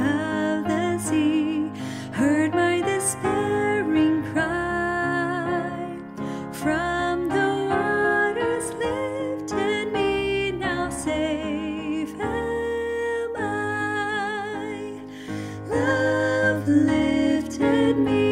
of the sea, heard my despairing cry. From the waters lifted me, now safe am I. Love lifted me.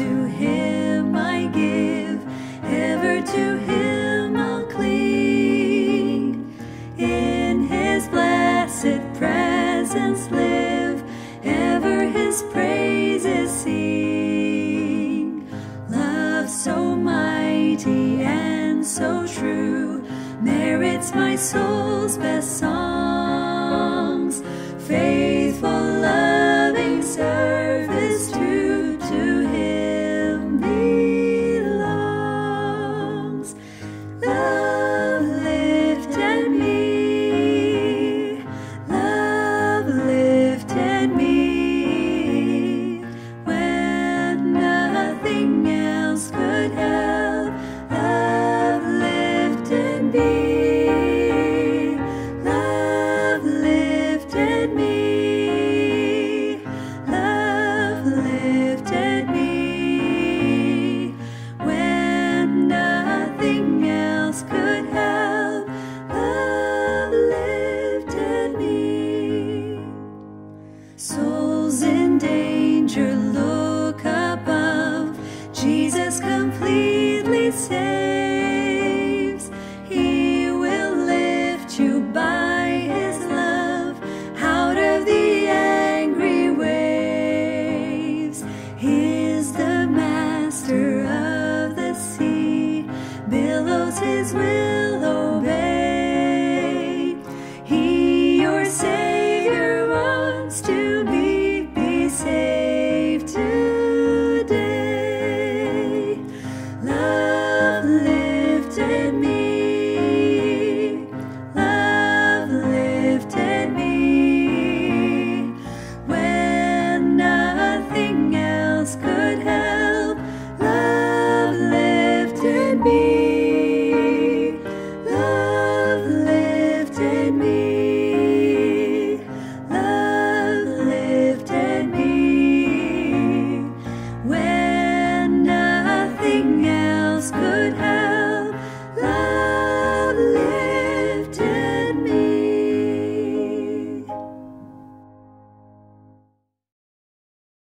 To Him I give, ever to Him I'll cling. In His blessed presence live, ever His praises sing. Love so mighty and so true merits my soul's best songs. Faith